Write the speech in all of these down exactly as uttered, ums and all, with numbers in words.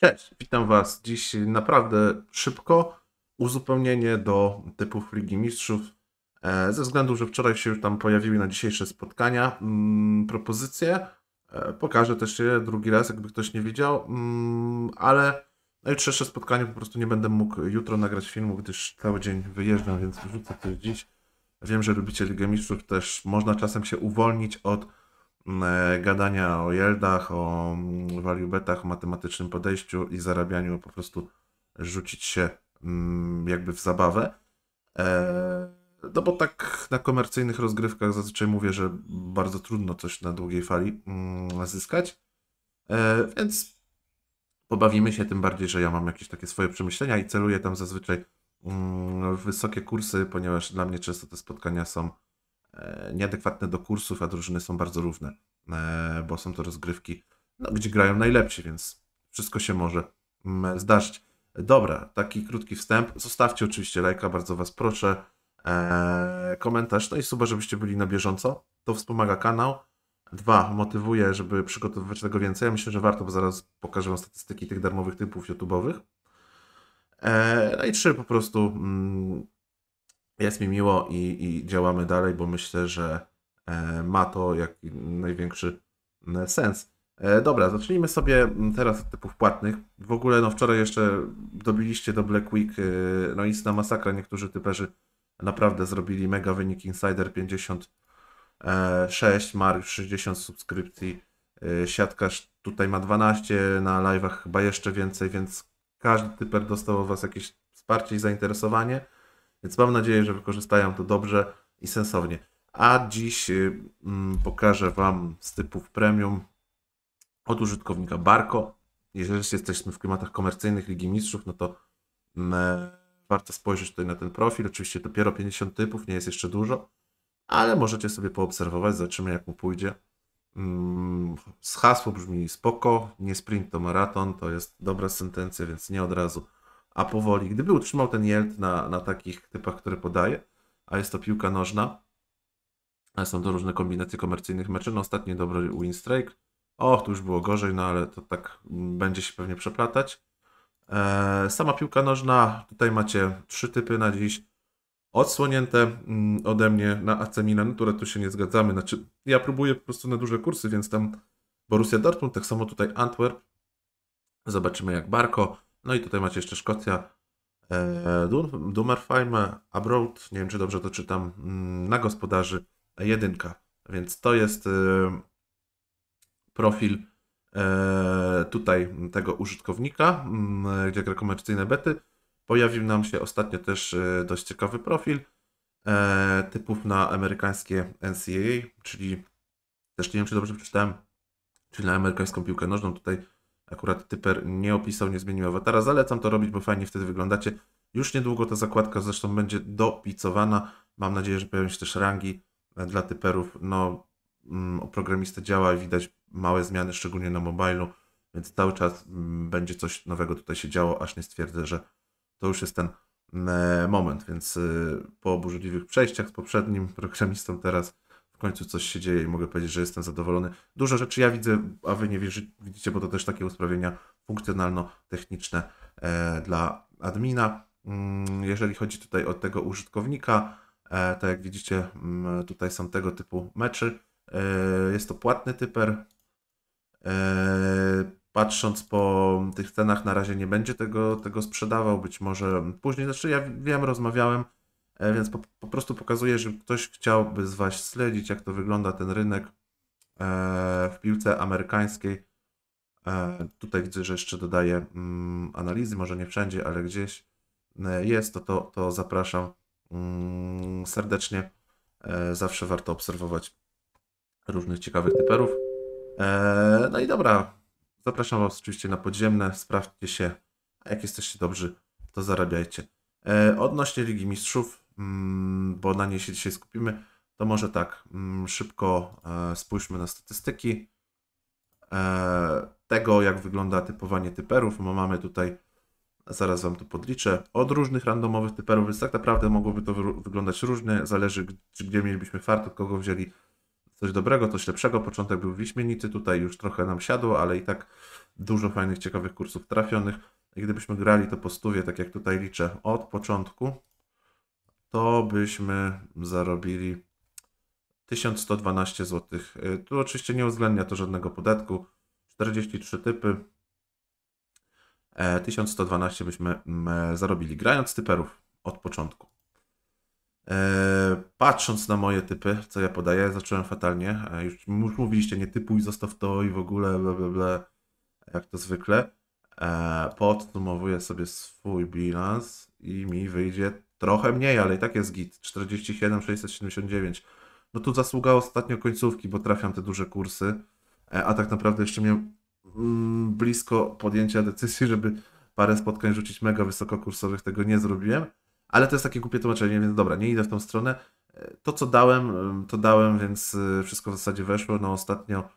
Cześć, witam Was. Dziś naprawdę szybko uzupełnienie do typów Ligi Mistrzów. Ze względu, że wczoraj się już tam pojawiły na dzisiejsze spotkania mmm, propozycje. Pokażę też je drugi raz, jakby ktoś nie widział, mmm, ale na jutrzejsze spotkanie po prostu nie będę mógł jutro nagrać filmu, gdyż cały dzień wyjeżdżam, więc wrzucę coś dziś. Wiem, że lubicie Ligę Mistrzów, też można czasem się uwolnić od gadania o yieldach, o value betach, o matematycznym podejściu i zarabianiu, po prostu rzucić się jakby w zabawę. No bo tak na komercyjnych rozgrywkach zazwyczaj mówię, że bardzo trudno coś na długiej fali zyskać, więc pobawimy się, tym bardziej, że ja mam jakieś takie swoje przemyślenia i celuję tam zazwyczaj w wysokie kursy, ponieważ dla mnie często te spotkania są nieadekwatne do kursów, a drużyny są bardzo równe, bo są to rozgrywki, no, gdzie grają najlepsi, więc wszystko się może zdarzyć. Dobra, taki krótki wstęp. Zostawcie oczywiście lajka, bardzo Was proszę, komentarz, no i suba, żebyście byli na bieżąco. To wspomaga kanał. Dwa, motywuje, żeby przygotowywać tego więcej. Ja myślę, że warto, bo zaraz pokażę Wam statystyki tych darmowych typów YouTube'owych. No i trzy, po prostu... jest mi miło i, i działamy dalej, bo myślę, że e, ma to jak największy sens. E, dobra, zacznijmy sobie teraz od typów płatnych. W ogóle no wczoraj jeszcze dobiliście do Black Week, e, no istna masakra, niektórzy typerzy naprawdę zrobili mega wynik. Insider pięćdziesiąt sześć, Mariusz sześćdziesiąt subskrypcji, e, siatkarz tutaj ma dwanaście, na live'ach chyba jeszcze więcej, więc każdy typer dostał od Was jakieś wsparcie i zainteresowanie. Więc mam nadzieję, że wykorzystają to dobrze i sensownie. A dziś mm, pokażę Wam z typów premium od użytkownika Barko. Jeżeli jesteśmy w klimatach komercyjnych Ligi Mistrzów, no to mm, warto spojrzeć tutaj na ten profil. Oczywiście dopiero pięćdziesiąt typów, nie jest jeszcze dużo, ale możecie sobie poobserwować, zobaczymy jak mu pójdzie. Mm, z hasło brzmi spoko, nie sprint to maraton, to jest dobra sentencja, więc nie od razu, a powoli. Gdyby utrzymał ten yield na, na takich typach, które podaje, a jest to piłka nożna, a są to różne kombinacje komercyjnych meczy, no ostatni dobry win streak. O, tu już było gorzej, no ale to tak będzie się pewnie przeplatać. Eee, sama piłka nożna, tutaj macie trzy typy na dziś, odsłonięte ode mnie na A C Milan, które tu się nie zgadzamy, znaczy ja próbuję po prostu na duże kursy, więc tam Borussia Dortmund, tak samo tutaj Antwerp, zobaczymy jak Barko. No i tutaj macie jeszcze Szkocja, e, Dummerfeim, Abroad, nie wiem czy dobrze to czytam, na gospodarzy jedynka. Więc to jest e, profil e, tutaj tego użytkownika, e, gdzie gra komercyjne bety. Pojawił nam się ostatnio też e, dość ciekawy profil e, typów na amerykańskie N C A A, czyli też nie wiem czy dobrze przeczytałem, czyli na amerykańską piłkę nożną. Tutaj akurat typer nie opisał, nie zmienił awatara. Zalecam to robić, bo fajnie wtedy wyglądacie. Już niedługo ta zakładka zresztą będzie dopicowana. Mam nadzieję, że pojawią się też rangi dla typerów. No, programista działa i widać małe zmiany, szczególnie na mobilu, więc cały czas będzie coś nowego tutaj się działo, aż nie stwierdzę, że to już jest ten moment. Więc po oburzliwych przejściach z poprzednim programistą teraz w końcu coś się dzieje i mogę powiedzieć, że jestem zadowolony. Dużo rzeczy ja widzę, a Wy nie wierzy, widzicie, bo to też takie usprawienia funkcjonalno-techniczne e, dla admina. Mm, jeżeli chodzi tutaj o tego użytkownika, e, tak jak widzicie, m, tutaj są tego typu meczy. E, jest to płatny typer. E, patrząc po tych cenach, na razie nie będzie tego, tego sprzedawał, być może później. Znaczy ja wiem, rozmawiałem, więc po, po prostu pokazuje, że ktoś chciałby z Was śledzić, jak to wygląda ten rynek e, w piłce amerykańskiej. E, tutaj widzę, że jeszcze dodaję mm, analizy, może nie wszędzie, ale gdzieś jest, to, to, to zapraszam mm, serdecznie. E, zawsze warto obserwować różnych ciekawych typerów. E, no i dobra, zapraszam Was oczywiście na podziemne, sprawdźcie się, a jak jesteście dobrzy, to zarabiajcie. Odnośnie Ligi Mistrzów, bo na niej się dzisiaj skupimy, to może tak, szybko spójrzmy na statystyki tego, jak wygląda typowanie typerów. Mamy tutaj, zaraz Wam to podliczę, od różnych randomowych typerów, więc tak naprawdę mogłoby to wyglądać różnie, zależy gdzie mielibyśmy fart, od kogo wzięli coś dobrego, coś lepszego. Początek był wyśmienity, tutaj już trochę nam siadło, ale i tak dużo fajnych, ciekawych kursów trafionych. I gdybyśmy grali to po stówie, tak jak tutaj liczę, od początku, to byśmy zarobili tysiąc sto dwanaście złotych. Tu oczywiście nie uwzględnia to żadnego podatku. czterdzieści trzy typy. tysiąc sto dwanaście byśmy zarobili, grając typerów od początku. Patrząc na moje typy, co ja podaję, zacząłem fatalnie. Już mówiliście, nie typuj, zostaw to i w ogóle, bla, bla, bla, jak to zwykle. Podsumowuję sobie swój bilans i mi wyjdzie trochę mniej, ale i tak jest git. czterdzieści siedem sześćset siedemdziesiąt dziewięć. No tu zasługa ostatnio końcówki, bo trafiam te duże kursy, a tak naprawdę jeszcze miałem blisko podjęcia decyzji, żeby parę spotkań rzucić mega wysokokursowych, tego nie zrobiłem, ale to jest takie głupie tłumaczenie, więc dobra, nie idę w tą stronę. To co dałem, to dałem, więc wszystko w zasadzie weszło. No ostatnio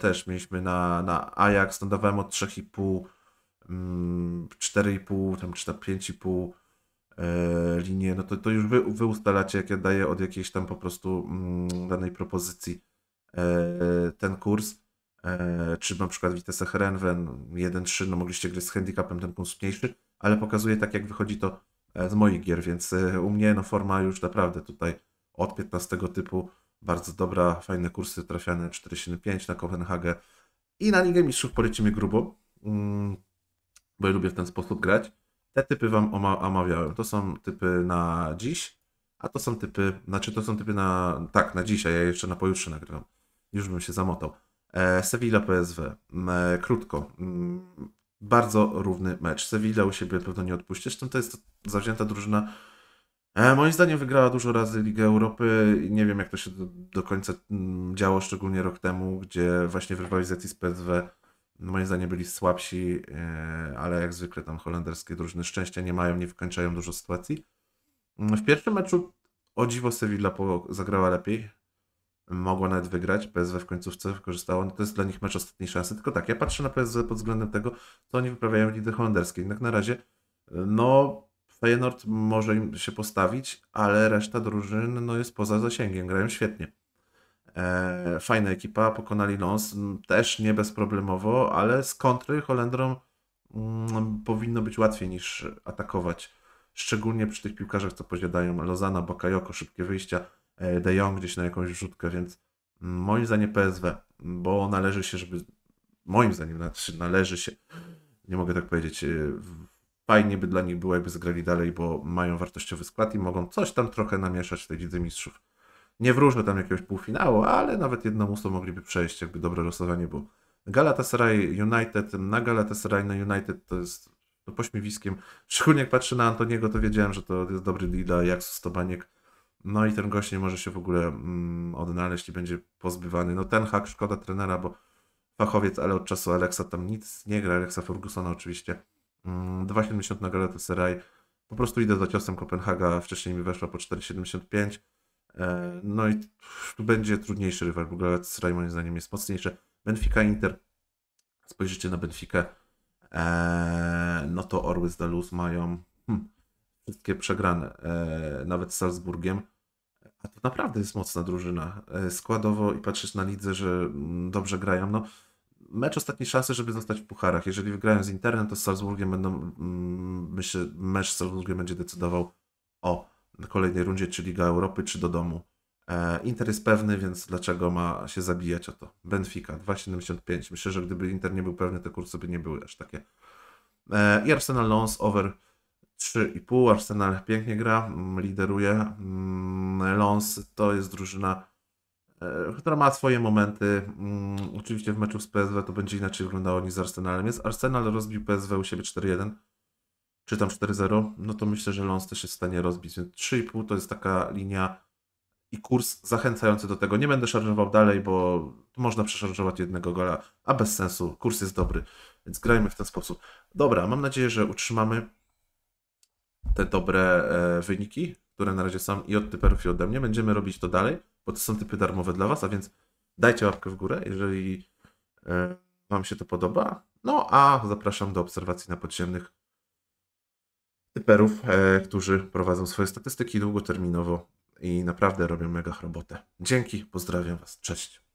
też mieliśmy na, na Ajax, no dawałem od trzy i pół, cztery i pół, tam pięć i pół linie, no to, to już wy, wy ustalacie, jak ja daję od jakiejś tam po prostu danej propozycji ten kurs. Czy na przykład Vitesse Herenven jeden trzy, no mogliście grać z handicapem, ten kurs mniejszy, ale pokazuję tak, jak wychodzi to z moich gier, więc u mnie no forma już naprawdę tutaj od piętnastego typu bardzo dobra, fajne kursy trafiane, cztery siedem pięć na Kopenhagę i na Ligę Mistrzów polecimy grubo, bo ja lubię w ten sposób grać. Te typy wam omawiałem, to są typy na dziś, a to są typy, znaczy to są typy na, tak, na dzisiaj, ja jeszcze na pojutrze nagrywam, już bym się zamotał. Sevilla P S V, krótko, bardzo równy mecz. Sevilla u siebie pewno nie odpuści, zresztą to jest zawzięta drużyna. Moim zdaniem wygrała dużo razy Ligę Europy i nie wiem, jak to się do końca działo, szczególnie rok temu, gdzie właśnie w rywalizacji z P S V moim zdaniem byli słabsi, ale jak zwykle tam holenderskie drużyny szczęścia nie mają, nie wykończają dużo sytuacji. W pierwszym meczu o dziwo Sevilla zagrała lepiej. Mogła nawet wygrać, P S V w końcówce wykorzystało, no to jest dla nich mecz ostatniej szansy, tylko tak, ja patrzę na P S V pod względem tego, co oni wyprawiają w lidze holenderskiej. Jednak na razie, no, Feyenoord może im się postawić, ale reszta drużyn, no, jest poza zasięgiem, grają świetnie. E, fajna ekipa, pokonali Lens, też nie bezproblemowo, ale z kontry Holendrom mm, powinno być łatwiej niż atakować, szczególnie przy tych piłkarzach, co posiadają Lozana, Bakayoko, szybkie wyjścia, De Jong gdzieś na jakąś wrzutkę, więc moim zdaniem P S V, bo należy się, żeby, moim zdaniem należy się, nie mogę tak powiedzieć, fajnie by dla nich było, jakby zagrali dalej, bo mają wartościowy skład i mogą coś tam trochę namieszać w tej Lidze Mistrzów. Nie wróżę tam jakiegoś półfinału, ale nawet jedną ósmą mogliby przejść, jakby dobre losowanie było. Galatasaray United, na Galatasaray na United to jest to pośmiewiskiem, szczególnie jak patrzę na Antoniego, to wiedziałem, że to jest dobry Lida, jak Stobaniek. No i ten gość nie może się w ogóle mm, odnaleźć i będzie pozbywany. No ten hak, szkoda trenera, bo fachowiec, ale od czasu Alexa tam nic nie gra. Alexa Fergusona oczywiście. Mm, dwa siedemdziesiąt na Galatasaray. Po prostu idę za ciosem Kopenhaga. Wcześniej mi weszła po cztery siedemdziesiąt pięć. E, no i tu będzie trudniejszy rywal, bo Galatasaray moim zdaniem jest mocniejszy. Benfica Inter. Spojrzycie na Benfikę. E, no to Orwys de Luz mają... Hm. Wszystkie przegrane, e, nawet z Salzburgiem, a to naprawdę jest mocna drużyna, e, składowo i patrzysz na lidze, że m, dobrze grają, no mecz ostatniej szansy, żeby zostać w pucharach, jeżeli wygrają z Interem, to z Salzburgiem będą, m, myślę, mecz z Salzburgiem będzie decydował o kolejnej rundzie, czy Liga Europy, czy do domu. E, Inter jest pewny, więc dlaczego ma się zabijać o to? Benfica, dwa siedemdziesiąt pięć, myślę, że gdyby Inter nie był pewny, te kursy by nie były aż takie. E, I Arsenal Lens, over trzy i pół, Arsenal pięknie gra, lideruje. Lens to jest drużyna, która ma swoje momenty. Oczywiście w meczu z P S V to będzie inaczej wyglądało niż z Arsenalem. Jest Arsenal rozbił P S V u siebie cztery jeden, czy tam cztery zero, no to myślę, że Lens też jest w stanie rozbić. Więc trzy i pół to jest taka linia i kurs zachęcający do tego. Nie będę szarżował dalej, bo tu można przeszarżować jednego gola, a bez sensu, kurs jest dobry, więc grajmy w ten sposób. Dobra, mam nadzieję, że utrzymamy te dobre e, wyniki, które na razie są i od typerów, i ode mnie. Będziemy robić to dalej, bo to są typy darmowe dla Was, a więc dajcie łapkę w górę, jeżeli e, Wam się to podoba. No a zapraszam do obserwacji na podziemnych typerów, e, którzy prowadzą swoje statystyki długoterminowo i naprawdę robią mega robotę. Dzięki, pozdrawiam Was, cześć.